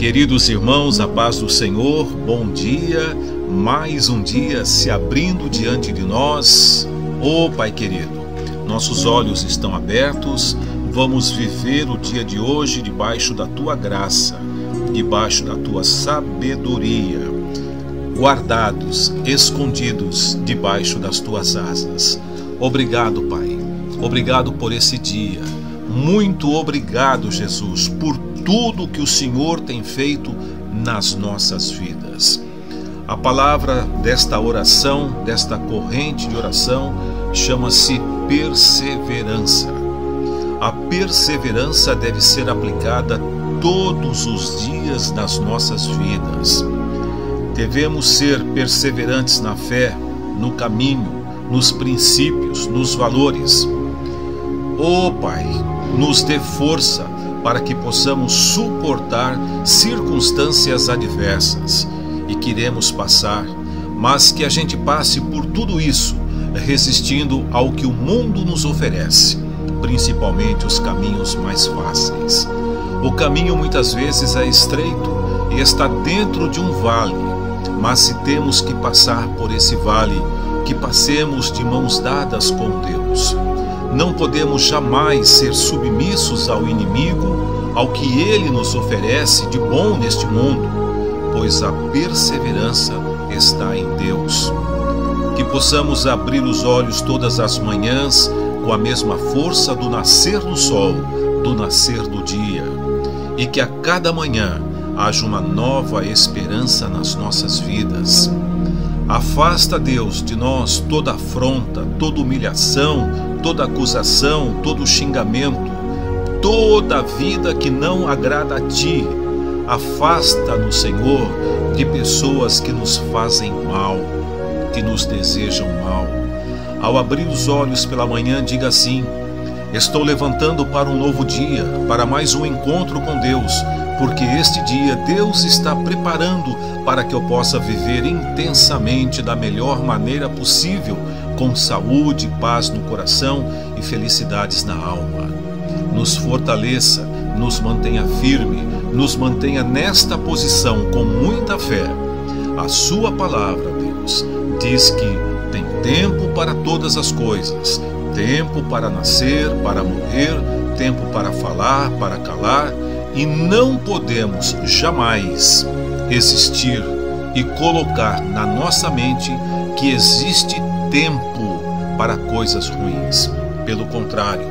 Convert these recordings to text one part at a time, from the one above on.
Queridos irmãos, a paz do Senhor, bom dia, mais um dia se abrindo diante de nós. Ô Pai querido, nossos olhos estão abertos, vamos viver o dia de hoje debaixo da Tua graça, debaixo da Tua sabedoria, guardados, escondidos debaixo das Tuas asas. Obrigado, Pai, obrigado por esse dia, muito obrigado, Jesus, por tudo que o Senhor tem feito nas nossas vidas. A palavra desta oração, desta corrente de oração, chama-se perseverança. A perseverança deve ser aplicada todos os dias nas nossas vidas. Devemos ser perseverantes na fé, no caminho, nos princípios, nos valores. Ó Pai, nos dê força para que possamos suportar circunstâncias adversas e que iremos passar, mas que a gente passe por tudo isso resistindo ao que o mundo nos oferece, principalmente os caminhos mais fáceis. O caminho muitas vezes é estreito e está dentro de um vale, mas se temos que passar por esse vale, que passemos de mãos dadas com Deus. Não podemos jamais ser submissos ao inimigo, ao que ele nos oferece de bom neste mundo, pois a perseverança está em Deus. Que possamos abrir os olhos todas as manhãs com a mesma força do nascer do sol, do nascer do dia, e que a cada manhã haja uma nova esperança nas nossas vidas. Afasta, Deus, de nós toda afronta, toda humilhação, toda acusação, todo xingamento, toda vida que não agrada a Ti. Afasta-nos, Senhor, de pessoas que nos fazem mal, que nos desejam mal. Ao abrir os olhos pela manhã, diga assim: estou levantando para um novo dia, para mais um encontro com Deus, porque este dia Deus está preparando para que eu possa viver intensamente da melhor maneira possível, com saúde, paz no coração e felicidades na alma. Nos fortaleça, nos mantenha firme, nos mantenha nesta posição com muita fé. A Sua palavra, Deus, diz que tem tempo para todas as coisas, tempo para nascer, para morrer, tempo para falar, para calar, e não podemos jamais existir e colocar na nossa mente que existe tempo para coisas ruins. Pelo contrário,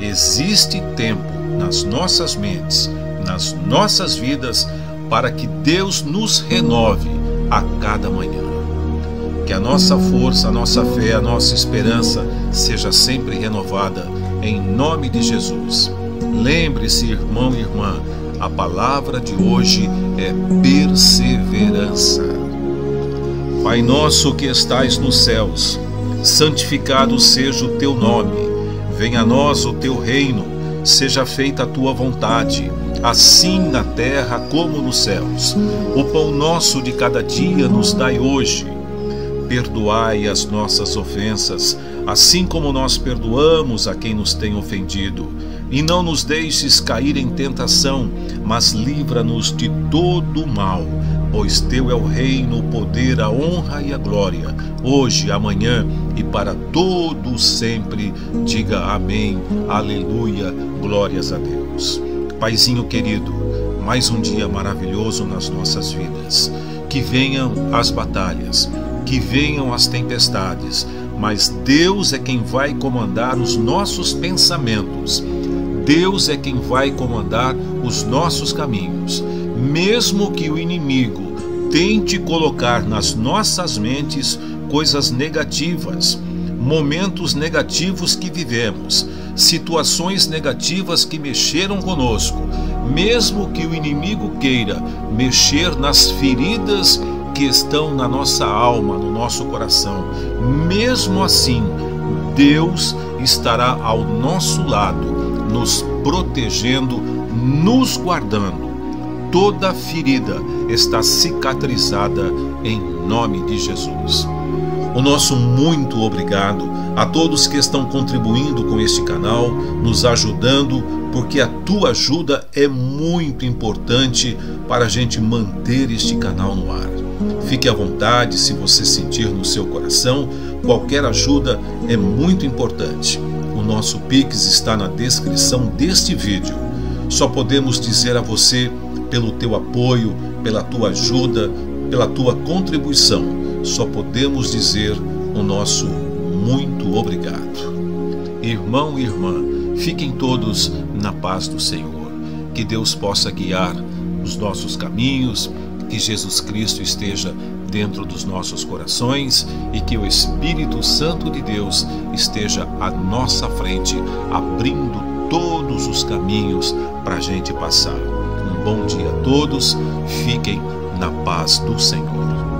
existe tempo nas nossas mentes, nas nossas vidas, para que Deus nos renove a cada manhã. Que a nossa força, a nossa fé, a nossa esperança seja sempre renovada, em nome de Jesus. Lembre-se, irmão e irmã, a palavra de hoje é perseverança. Pai nosso que estais nos céus, santificado seja o Teu nome. Venha a nós o Teu reino, seja feita a Tua vontade, assim na terra como nos céus. O pão nosso de cada dia nos dai hoje. Perdoai as nossas ofensas, assim como nós perdoamos a quem nos tem ofendido. E não nos deixes cair em tentação, mas livra-nos de todo o mal. Pois Teu é o reino, o poder, a honra e a glória, hoje, amanhã e para todo sempre. Diga amém, aleluia, glórias a Deus. Paizinho querido, mais um dia maravilhoso nas nossas vidas. Que venham as batalhas, que venham as tempestades, mas Deus é quem vai comandar os nossos pensamentos. Deus é quem vai comandar os nossos caminhos. Mesmo que o inimigo tente colocar nas nossas mentes coisas negativas, momentos negativos que vivemos, situações negativas que mexeram conosco, mesmo que o inimigo queira mexer nas feridas que estão na nossa alma, no nosso coração, mesmo assim, Deus estará ao nosso lado, nos protegendo, nos guardando. Toda ferida está cicatrizada em nome de Jesus. O nosso muito obrigado a todos que estão contribuindo com este canal, nos ajudando, porque a tua ajuda é muito importante para a gente manter este canal no ar. Fique à vontade se você sentir no seu coração, qualquer ajuda é muito importante. O nosso Pix está na descrição deste vídeo. Só podemos dizer a você, pelo teu apoio, pela tua ajuda, pela tua contribuição, só podemos dizer o nosso muito obrigado. Irmão e irmã, fiquem todos na paz do Senhor. Que Deus possa guiar os nossos caminhos, que Jesus Cristo esteja dentro dos nossos corações e que o Espírito Santo de Deus esteja à nossa frente, abrindo todos os caminhos para a gente passar. Um bom dia a todos, fiquem na paz do Senhor.